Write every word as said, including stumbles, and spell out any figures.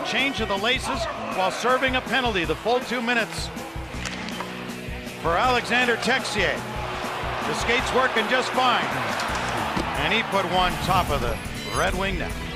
a change of the laces while serving a penalty, the full two minutes for Alexandre Texier. The skate's working just fine. And he put one top of the Red Wing net.